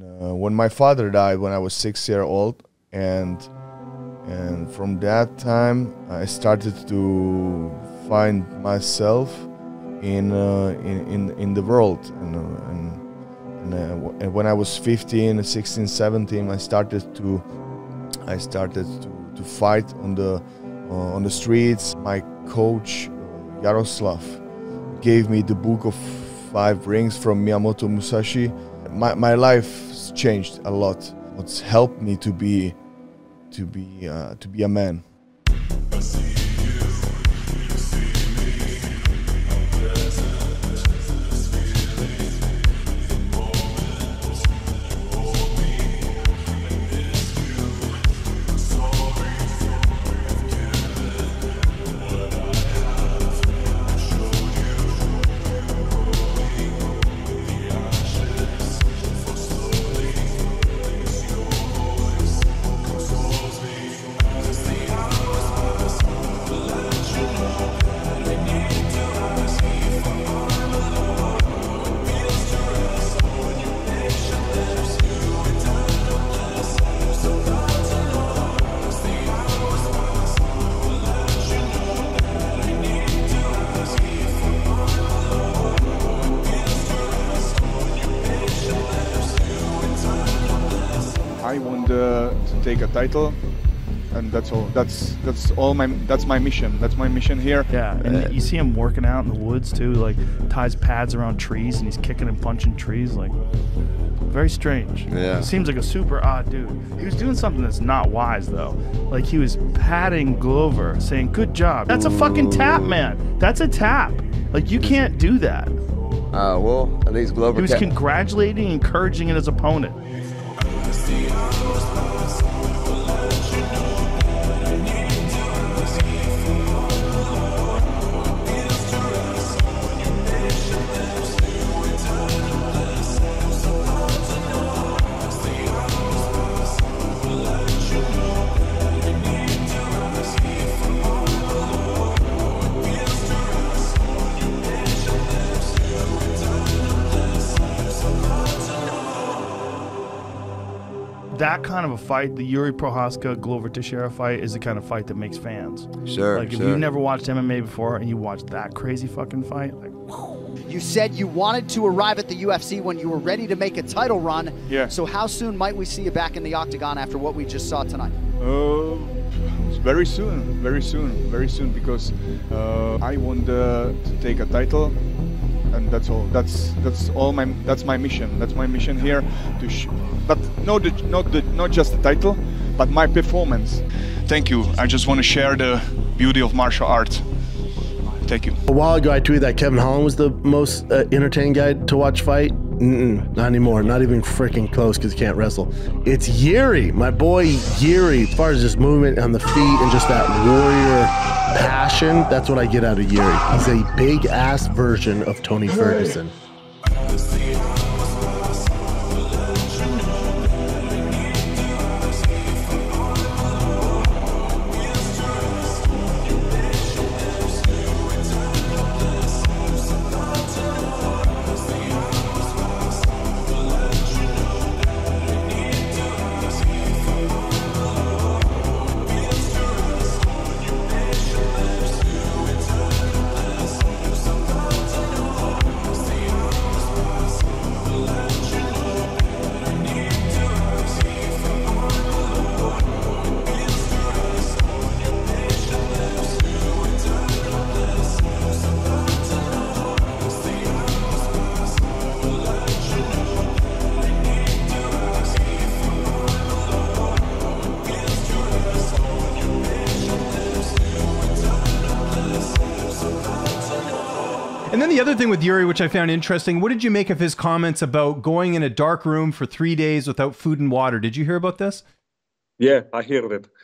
When my father died when I was 6 years old, and from that time I started to find myself in the world, and when I was 15, 16, 17, I started to fight on the streets. My coach Yaroslav gave me the book of 5 rings from Miyamoto Musashi. My life's changed a lot. What's helped me to be a man. I want to take a title, and that's all. That's my mission. That's my mission here. Yeah, and you see him working out in the woods too. Like ties pads around trees, and he's kicking and punching trees. Like very strange. Yeah, he seems like a super odd dude. He was doing something that's not wise though. Like he was patting Glover, saying "Good job." That's a fucking tap, man. That's a tap. Like you can't do that. Well, at least Glover. He was congratulating, encouraging his opponent. That kind of a fight, the Jiří Procházka Glover Teixeira fight, is the kind of fight that makes fans. Sure. Like if you've never watched MMA before and you watch that crazy fucking fight, like. You said you wanted to arrive at the UFC when you were ready to make a title run. Yeah. So how soon might we see you back in the octagon after what we just saw tonight? Very soon, very soon, very soon, because I want to take a title. And that's all. That's all. That's my mission. That's my mission here. To, but not just the title, but my performance. Thank you. I just want to share the beauty of martial arts. Thank you. A while ago, I tweeted that Kevin Holland was the most entertaining guy to watch fight. Not anymore. Not even freaking close because he can't wrestle. It's Jiří, my boy Jiří. As far as just movement on the feet and just that warrior passion, that's what I get out of Jiří. He's a big ass version of Tony Ferguson. And then the other thing with Jiří, which I found interesting, what did you make of his comments about going in a dark room for 3 days without food and water? Did you hear about this? Yeah, I heard it.